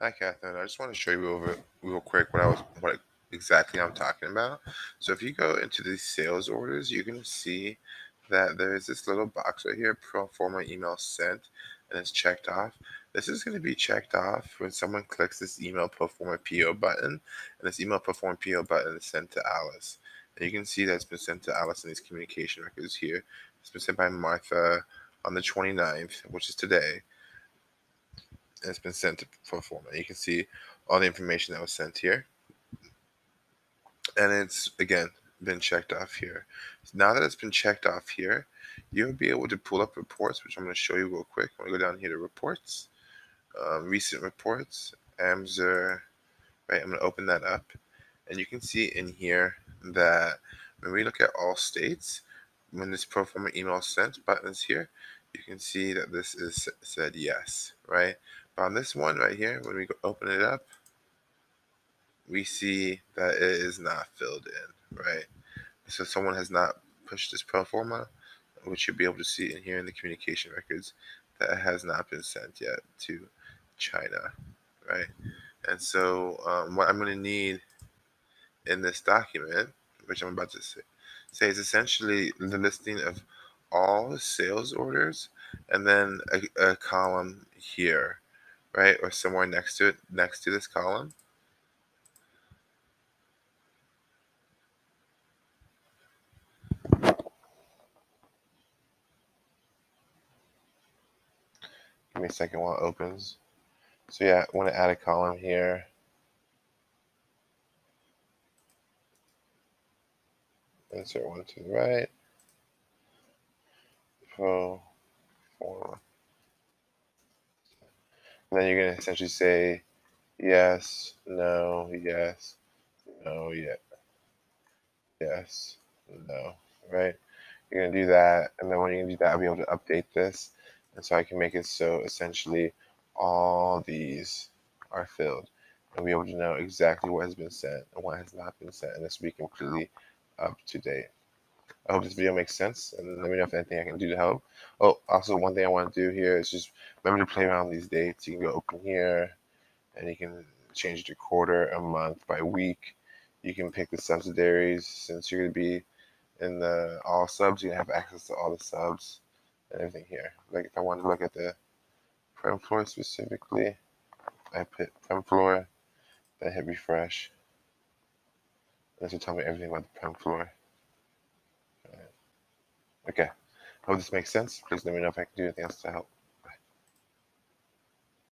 Hi, Catherine. I just want to show you over real quick what exactly I'm talking about. So if you go into the sales orders, you can see that there's this little box right here, Proformer Email Sent, and it's checked off. This is going to be checked off when someone clicks this Email Proformer PO button, and this Email Proformer PO button is sent to Alice. And you can see that it's been sent to Alice in these communication records here. It's been sent by Martha on the 29th, which is today. And it's been sent to Proformer. You can see all the information that was sent here. And it's, again, been checked off here. So now that it's been checked off here, you'll be able to pull up reports, which I'm going to show you real quick. I'm going to go down here to reports, recent reports, AMZER. Right, I'm going to open that up. And you can see in here that when we look at all states, when this Proformer Email Sent button is here, you can see that this is said yes, right? But on this one right here, when we open it up, we see that it is not filled in, right? So someone has not pushed this Proformer, which you'll be able to see in here in the communication records, that has not been sent yet to China, right? And so what I'm going to need in this document, which I'm about to say is essentially the listing of all the sales orders and then a column here, right? Or somewhere next to it, next to this column. Give me a second while it opens. So yeah, I want to add a column here. Insert one to the right. Proformer. And then you're going to essentially say yes, no, yes, no, yeah, yes, no, right? You're going to do that. And then when you do that, I'll be able to update this. And so I can make it so essentially all these are filled. And be able to know exactly what has been sent and what has not been sent. And this will be completely up to date. I hope this video makes sense, and let me know if anything I can do to help. Oh, also one thing I want to do here is just remember to play around with these dates. You can go open here, and you can change it to quarter, a month, by week. You can pick the subsidiaries. Since you're going to be in the all subs, you're going to have access to all the subs and everything here. Like if I wanted to look at the Prem Floor specifically, I put Prem Floor, then hit refresh. This will tell me everything about the Prem Floor. All right. Okay. I hope this makes sense. Please let me know if I can do anything else to help.